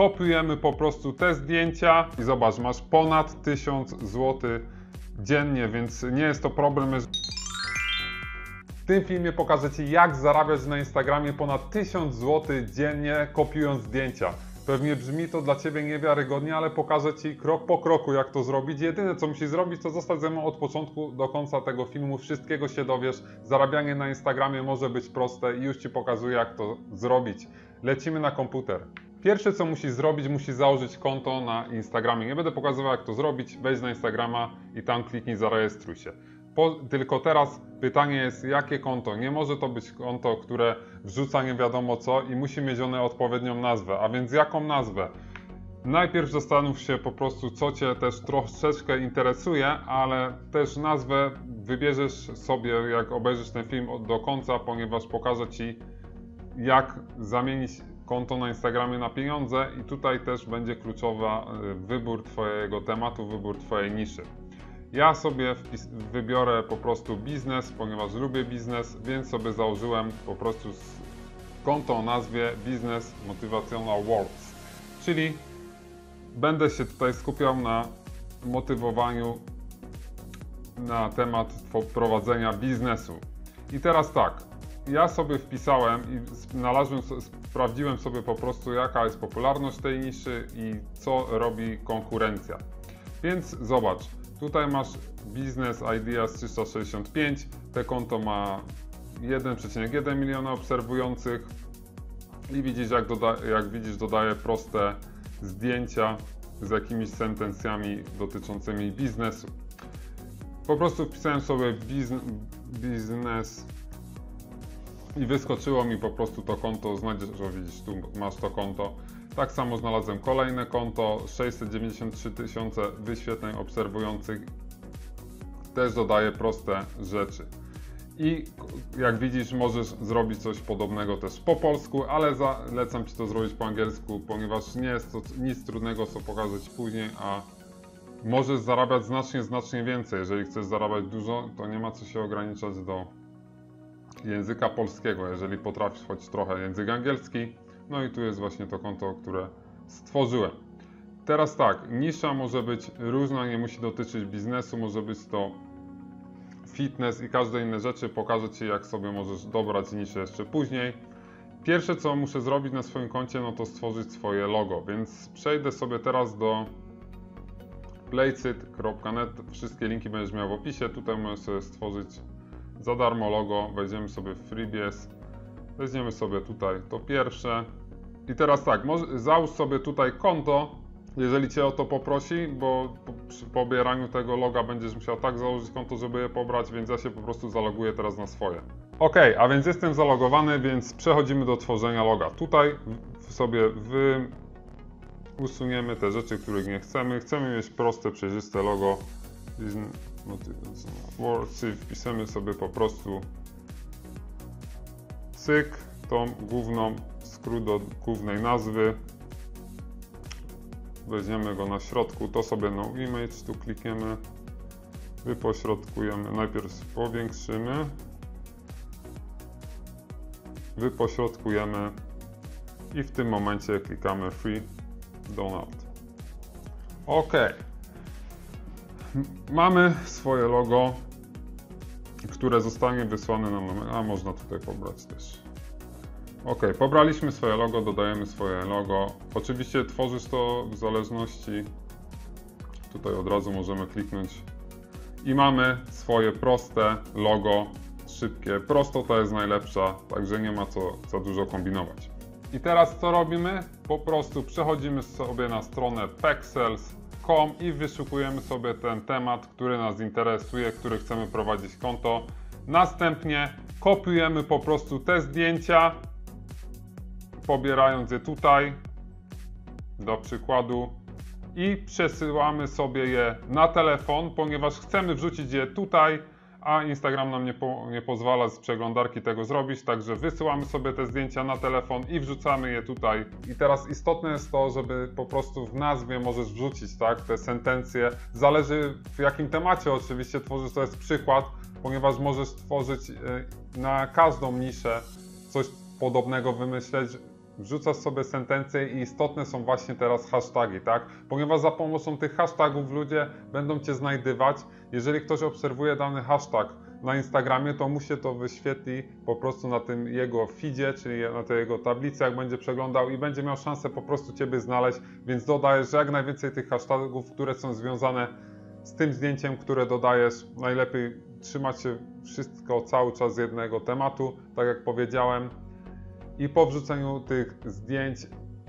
kopiujemy po prostu te zdjęcia i zobacz, masz ponad 1000 zł dziennie, więc nie jest to problem. W tym filmie pokażę Ci, jak zarabiać na Instagramie ponad 1000 zł dziennie kopiując zdjęcia. Pewnie brzmi to dla Ciebie niewiarygodnie, ale pokażę Ci krok po kroku, jak to zrobić. Jedyne, co musisz zrobić, to zostać ze mną od początku do końca tego filmu. Wszystkiego się dowiesz. Zarabianie na Instagramie może być proste i już Ci pokazuję, jak to zrobić. Lecimy na komputer. Pierwsze, co musisz zrobić, musisz założyć konto na Instagramie. Nie będę pokazywał, jak to zrobić. Wejdź na Instagrama i tam kliknij zarejestruj się. Tylko teraz pytanie jest, jakie konto? Nie może to być konto, które wrzuca nie wiadomo co i musi mieć one odpowiednią nazwę. A więc jaką nazwę? Najpierw zastanów się po prostu, co Cię też troszeczkę interesuje, ale też nazwę wybierzesz sobie, jak obejrzysz ten film do końca, ponieważ pokażę Ci, jak zamienić konto na Instagramie na pieniądze i tutaj też będzie kluczowy wybór Twojego tematu, wybór Twojej niszy. Ja sobie wybiorę po prostu biznes, ponieważ lubię biznes, więc sobie założyłem po prostu konto o nazwie Biznes Motivational Words, czyli będę się tutaj skupiał na motywowaniu na temat prowadzenia biznesu. I teraz tak, ja sobie wpisałem i sprawdziłem sobie po prostu, jaka jest popularność tej niszy i co robi konkurencja. Więc zobacz. Tutaj masz Business Ideas 365, te konto ma 1,1 miliona obserwujących i widzisz, jak widzisz, dodaję proste zdjęcia z jakimiś sentencjami dotyczącymi biznesu. Po prostu wpisałem sobie biznes i wyskoczyło mi po prostu to konto, znajdziesz, że widzisz, tu masz to konto. Tak samo znalazłem kolejne konto, 693 tysiące wyświetleń obserwujących, też dodaję proste rzeczy. I jak widzisz, możesz zrobić coś podobnego też po polsku, ale zalecam Ci to zrobić po angielsku, ponieważ nie jest to nic trudnego, co pokażę Ci później, a możesz zarabiać znacznie więcej. Jeżeli chcesz zarabiać dużo, to nie ma co się ograniczać do języka polskiego, jeżeli potrafisz choć trochę język angielski. No i tu jest właśnie to konto, które stworzyłem. Teraz tak, nisza może być różna, nie musi dotyczyć biznesu, może być to fitness i każde inne rzeczy. Pokażę Ci, jak sobie możesz dobrać niszę jeszcze później. Pierwsze, co muszę zrobić na swoim koncie, no to stworzyć swoje logo, więc przejdę sobie teraz do placeit.net. Wszystkie linki będziesz miał w opisie, tutaj możesz sobie stworzyć za darmo logo, wejdziemy sobie w freebies. Weźmiemy sobie tutaj to pierwsze. I teraz tak, załóż sobie tutaj konto, jeżeli Cię o to poprosi, bo przy pobieraniu tego loga będziesz musiał tak założyć konto, żeby je pobrać, więc ja się po prostu zaloguję teraz na swoje. Ok, a więc jestem zalogowany, więc przechodzimy do tworzenia loga. Tutaj sobie usuniemy te rzeczy, których nie chcemy. Chcemy mieć proste, przejrzyste logo. Wpisujemy sobie po prostu cyk, tą główną, skrót do głównej nazwy, weźmiemy go na środku, to sobie no image, tu klikniemy, wypośrodkujemy, najpierw powiększymy, wypośrodkujemy i w tym momencie klikamy free download. Ok, mamy swoje logo, które zostanie wysłane nam, a można tutaj pobrać też. Ok, pobraliśmy swoje logo, dodajemy swoje logo. Oczywiście tworzysz to w zależności, tutaj od razu możemy kliknąć i mamy swoje proste logo, szybkie, prostota jest najlepsza, także nie ma co za dużo kombinować. I teraz co robimy? Po prostu przechodzimy sobie na stronę Pexels i wyszukujemy sobie ten temat, który nas interesuje, który chcemy prowadzić konto. Następnie kopiujemy po prostu te zdjęcia, pobierając je tutaj, do przykładu, i przesyłamy sobie je na telefon, ponieważ chcemy wrzucić je tutaj, a Instagram nam nie pozwala z przeglądarki tego zrobić, także wysyłamy sobie te zdjęcia na telefon i wrzucamy je tutaj. I teraz istotne jest to, żeby po prostu w nazwie możesz wrzucić, tak, te sentencje. Zależy w jakim temacie oczywiście tworzysz, to jest przykład, ponieważ możesz tworzyć na każdą niszę coś podobnego, wymyśleć. wrzucasz sobie sentencje i istotne są właśnie teraz hasztagi, tak? Ponieważ za pomocą tych hasztagów ludzie będą Cię znajdywać. Jeżeli ktoś obserwuje dany hashtag na Instagramie, to mu się to wyświetli po prostu na tym jego feedzie, czyli na tej jego tablicy, jak będzie przeglądał i będzie miał szansę po prostu Ciebie znaleźć, więc dodajesz jak najwięcej tych hashtagów, które są związane z tym zdjęciem, które dodajesz. Najlepiej trzymać się wszystko cały czas z jednego tematu, tak jak powiedziałem. I po wrzuceniu tych zdjęć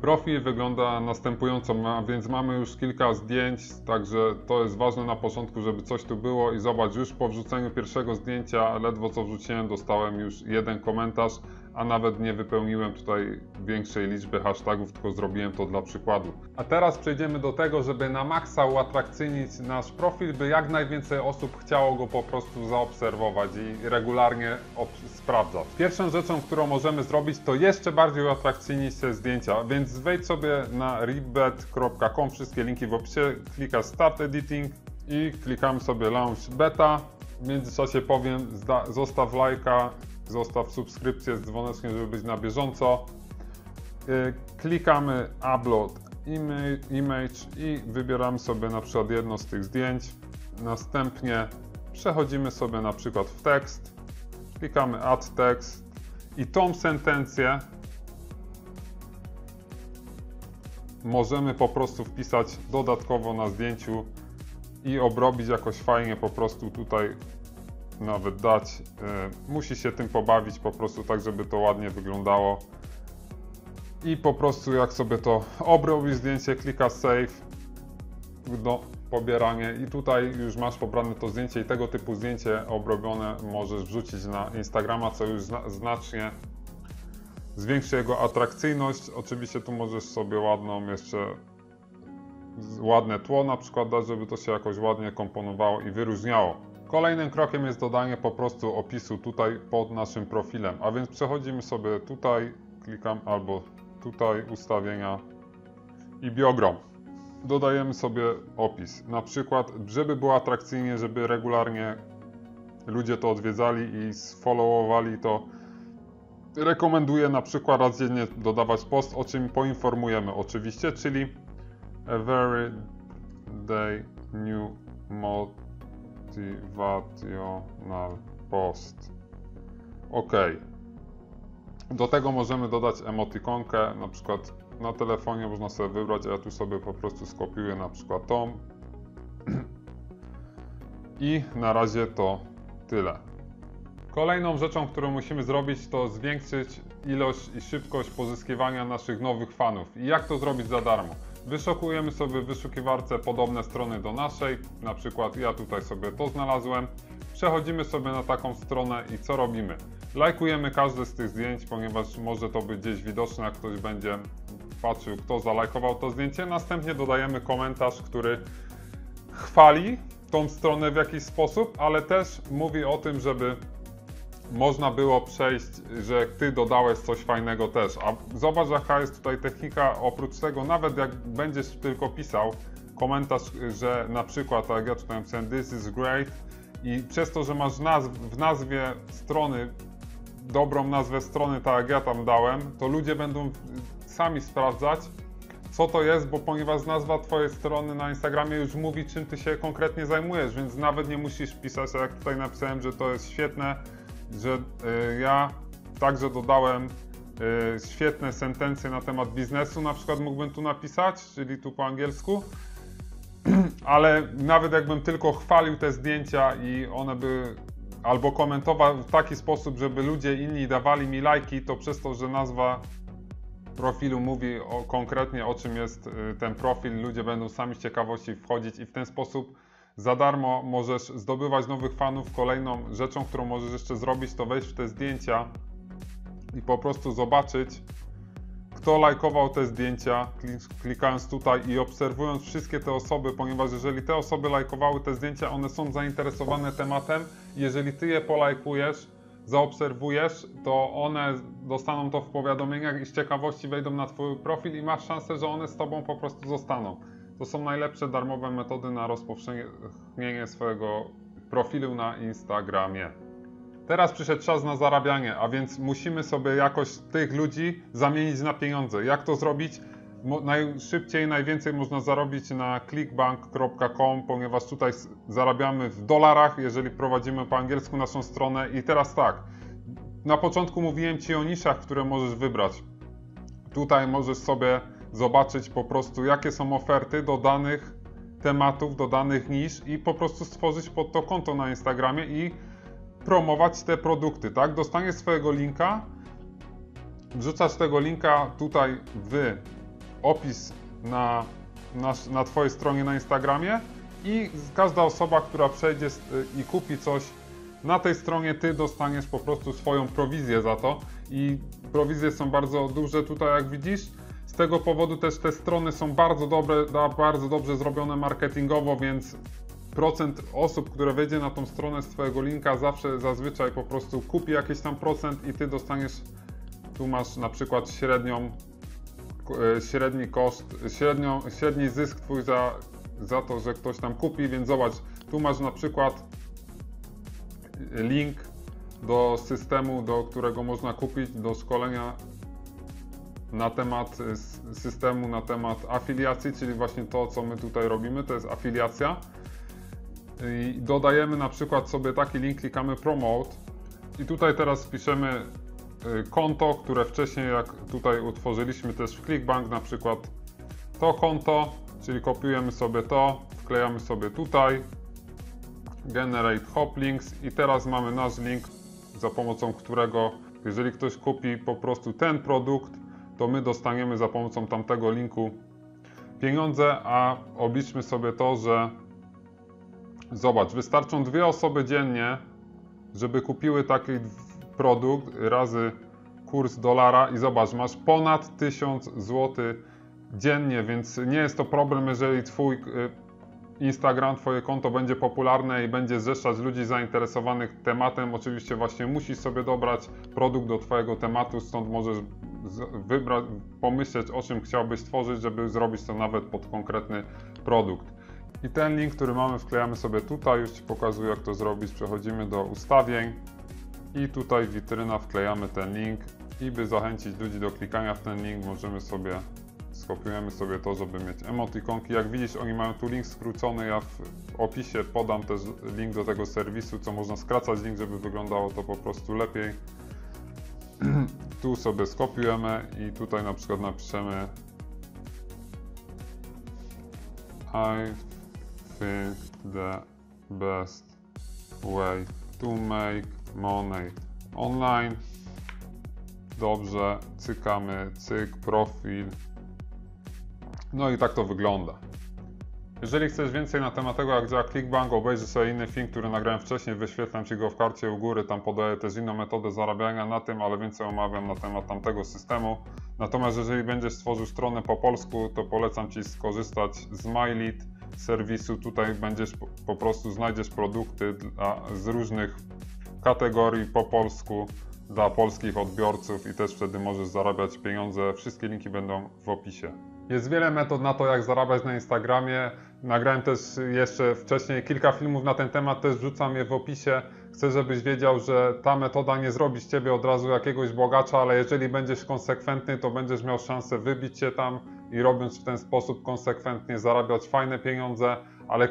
profil wygląda następująco, więc mamy już kilka zdjęć, także to jest ważne na początku, żeby coś tu było i zobacz, już po wrzuceniu pierwszego zdjęcia, ledwo co wrzuciłem, dostałem już jeden komentarz, a nawet nie wypełniłem tutaj większej liczby hashtagów, tylko zrobiłem to dla przykładu. A teraz przejdziemy do tego, żeby na maksa uatrakcyjnić nasz profil, by jak najwięcej osób chciało go po prostu zaobserwować i regularnie sprawdzać. Pierwszą rzeczą, którą możemy zrobić, to jeszcze bardziej uatrakcyjnić te zdjęcia, więc wejdź sobie na ribbet.com, wszystkie linki w opisie, klikasz Start Editing i klikam sobie Launch Beta. W międzyczasie powiem, zostaw lajka, zostaw subskrypcję z dzwoneczkiem, żeby być na bieżąco. Klikamy Upload Image i wybieram sobie na przykład jedno z tych zdjęć. Następnie przechodzimy sobie na przykład w tekst. Klikamy Add Text i tą sentencję możemy po prostu wpisać dodatkowo na zdjęciu i obrobić jakoś fajnie po prostu tutaj. Nawet dać, musi się tym pobawić po prostu tak, żeby to ładnie wyglądało i po prostu jak sobie to obrobi zdjęcie, klika save do pobierania i tutaj już masz pobrane to zdjęcie i tego typu zdjęcie obrobione możesz wrzucić na Instagrama, co już znacznie zwiększy jego atrakcyjność. Oczywiście tu możesz sobie ładne tło na przykład dać, żeby to się jakoś ładnie komponowało i wyróżniało. Kolejnym krokiem jest dodanie po prostu opisu tutaj pod naszym profilem, a więc przechodzimy sobie tutaj, klikam albo tutaj ustawienia i biogram. Dodajemy sobie opis, na przykład, żeby było atrakcyjnie, żeby regularnie ludzie to odwiedzali i sfollowowali to. Rekomenduję na przykład raz dziennie dodawać post, o czym poinformujemy oczywiście, czyli every day new mode. Motivational post. OK. Do tego możemy dodać emotikonkę, na przykład na telefonie można sobie wybrać, a ja tu sobie po prostu skopiuję na przykład tą. I na razie to tyle. Kolejną rzeczą, którą musimy zrobić, to zwiększyć ilość i szybkość pozyskiwania naszych nowych fanów. I jak to zrobić za darmo? Wyszukujemy sobie w wyszukiwarce podobne strony do naszej, na przykład ja tutaj sobie to znalazłem. Przechodzimy sobie na taką stronę i co robimy? Lajkujemy każde z tych zdjęć, ponieważ może to być gdzieś widoczne, jak ktoś będzie patrzył, kto zalajkował to zdjęcie. Następnie dodajemy komentarz, który chwali tą stronę w jakiś sposób, ale też mówi o tym, żeby można było przejść, że Ty dodałeś coś fajnego też. A zobacz, jaka jest tutaj technika. Oprócz tego, nawet jak będziesz tylko pisał komentarz, że na przykład, tak jak ja czytałem, this is great i przez to, że masz w nazwie strony, dobrą nazwę strony, tak jak ja tam dałem, to ludzie będą sami sprawdzać, co to jest, bo ponieważ nazwa Twojej strony na Instagramie już mówi, czym Ty się konkretnie zajmujesz, więc nawet nie musisz pisać, a jak tutaj napisałem, że to jest świetne, że ja także dodałem świetne sentencje na temat biznesu, na przykład mógłbym tu napisać, czyli tu po angielsku, ale nawet jakbym tylko chwalił te zdjęcia i one by albo komentował w taki sposób, żeby ludzie inni dawali mi lajki, to przez to, że nazwa profilu mówi konkretnie o czym jest ten profil, ludzie będą sami z ciekawości wchodzić i w ten sposób za darmo możesz zdobywać nowych fanów. Kolejną rzeczą, którą możesz jeszcze zrobić, to wejść w te zdjęcia i po prostu zobaczyć, kto lajkował te zdjęcia, klikając tutaj i obserwując wszystkie te osoby, ponieważ jeżeli te osoby lajkowały te zdjęcia, one są zainteresowane tematem. Jeżeli Ty je polajkujesz, zaobserwujesz, to one dostaną to w powiadomieniach i z ciekawości wejdą na Twój profil i masz szansę, że one z Tobą po prostu zostaną. To są najlepsze darmowe metody na rozpowszechnienie swojego profilu na Instagramie. Teraz przyszedł czas na zarabianie, a więc musimy sobie jakoś tych ludzi zamienić na pieniądze. Jak to zrobić? Najszybciej, najwięcej można zarobić na clickbank.com, ponieważ tutaj zarabiamy w dolarach, jeżeli prowadzimy po angielsku naszą stronę. I teraz tak, na początku mówiłem Ci o niszach, które możesz wybrać. Tutaj możesz sobie zobaczyć po prostu, jakie są oferty do danych tematów, do danych nisz i po prostu stworzyć pod to konto na Instagramie i promować te produkty, tak? Dostaniesz swojego linka, wrzucasz tego linka tutaj w opis na Twojej stronie na Instagramie i każda osoba, która przejdzie i kupi coś na tej stronie, Ty dostaniesz po prostu swoją prowizję za to i prowizje są bardzo duże tutaj, jak widzisz. Z tego powodu też te strony są bardzo dobre, bardzo dobrze zrobione marketingowo, więc procent osób, które wejdzie na tą stronę z Twojego linka zazwyczaj po prostu kupi jakiś tam procent i Ty dostaniesz, tu masz na przykład średni zysk Twój za to, że ktoś tam kupi, więc zobacz, tu masz na przykład link do systemu, do którego można kupić, do szkolenia na temat systemu, na temat afiliacji, czyli właśnie to, co my tutaj robimy, to jest afiliacja. I dodajemy na przykład sobie taki link, klikamy promote i tutaj teraz wpiszemy konto, które wcześniej, jak tutaj utworzyliśmy też w Clickbank, na przykład to konto, czyli kopiujemy sobie to, wklejamy sobie tutaj, generate hop links i teraz mamy nasz link, za pomocą którego, jeżeli ktoś kupi po prostu ten produkt, to my dostaniemy za pomocą tamtego linku pieniądze, a obliczmy sobie to, że zobacz, wystarczą 2 osoby dziennie, żeby kupiły taki produkt razy kurs dolara i zobacz, masz ponad 1000 zł dziennie, więc nie jest to problem, jeżeli Twój Instagram, Twoje konto będzie popularne i będzie zrzeszać ludzi zainteresowanych tematem. Oczywiście właśnie musisz sobie dobrać produkt do Twojego tematu, stąd możesz wybrać, pomyśleć, o czym chciałbyś tworzyć, żeby zrobić to nawet pod konkretny produkt. I ten link, który mamy, wklejamy sobie tutaj, już Ci pokazuję, jak to zrobić. Przechodzimy do ustawień i tutaj witryna, wklejamy ten link i by zachęcić ludzi do klikania w ten link, możemy sobie, skopiujemy sobie to, żeby mieć emotikonki. Jak widzisz, oni mają tu link skrócony, ja w opisie podam też link do tego serwisu, co można skracać link, żeby wyglądało to po prostu lepiej. Tu sobie skopiujemy i tutaj na przykład napiszemy the best way to make money online. Dobrze, cykamy, cyk, profil. No i tak to wygląda. Jeżeli chcesz więcej na temat tego, jak działa Clickbank, obejrzyj sobie inny film, który nagrałem wcześniej, wyświetlam Ci go w karcie u góry, tam podaję też inną metodę zarabiania na tym, ale więcej omawiam na temat tamtego systemu. Natomiast jeżeli będziesz stworzył stronę po polsku, to polecam Ci skorzystać z MyLead serwisu. Tutaj będziesz po prostu znajdziesz produkty z różnych kategorii po polsku dla polskich odbiorców i też wtedy możesz zarabiać pieniądze. Wszystkie linki będą w opisie. Jest wiele metod na to, jak zarabiać na Instagramie. Nagrałem też jeszcze wcześniej kilka filmów na ten temat, też wrzucam je w opisie. Chcę, żebyś wiedział, że ta metoda nie zrobi z Ciebie od razu jakiegoś bogacza, ale jeżeli będziesz konsekwentny, to będziesz miał szansę wybić się tam i robiąc w ten sposób konsekwentnie zarabiać fajne pieniądze, ale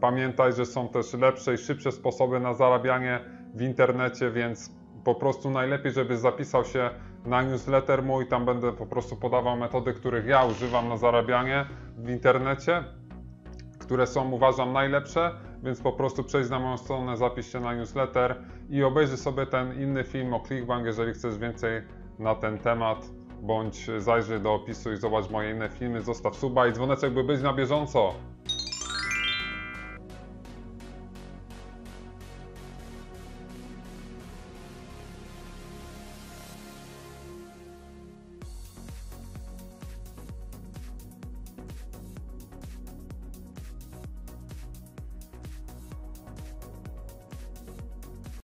pamiętaj, że są też lepsze i szybsze sposoby na zarabianie w internecie, więc po prostu najlepiej, żebyś zapisał się na newsletter mój, tam będę po prostu podawał metody, których ja używam na zarabianie w internecie, które są, uważam, najlepsze, więc po prostu przejdź na moją stronę, zapisz się na newsletter i obejrzyj sobie ten inny film o Clickbank, jeżeli chcesz więcej na ten temat, bądź zajrzyj do opisu i zobacz moje inne filmy, zostaw suba i dzwoneczek, by być na bieżąco.